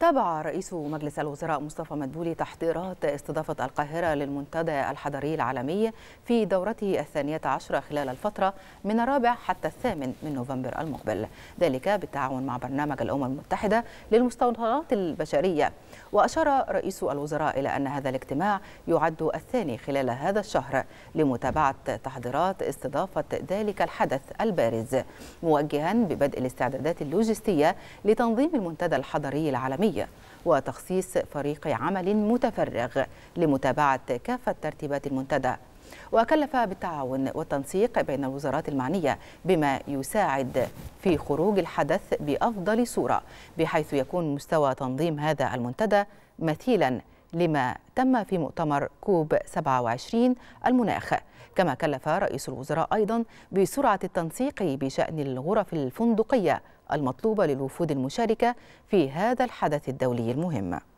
تابع رئيس مجلس الوزراء مصطفى مدبولي تحضيرات استضافة القاهرة للمنتدى الحضري العالمي في دورته 12 خلال الفترة من الرابع حتى 8 نوفمبر المقبل، ذلك بالتعاون مع برنامج الأمم المتحدة للمستوطنات البشرية. وأشار رئيس الوزراء إلى أن هذا الاجتماع يعد الثاني خلال هذا الشهر لمتابعة تحضيرات استضافة ذلك الحدث البارز، موجها ببدء الاستعدادات اللوجستية لتنظيم المنتدى الحضري العالمي وتخصيص فريق عمل متفرغ لمتابعة كافة ترتيبات المنتدى، وكلف بالتعاون والتنسيق بين الوزارات المعنية بما يساعد في خروج الحدث بأفضل صورة، بحيث يكون مستوى تنظيم هذا المنتدى مثيلا لما تم في مؤتمر كوب 27 المناخ. كما كلف رئيس الوزراء أيضا بسرعة التنسيق بشأن الغرف الفندقية المطلوبة للوفود المشاركة في هذا الحدث الدولي المهم.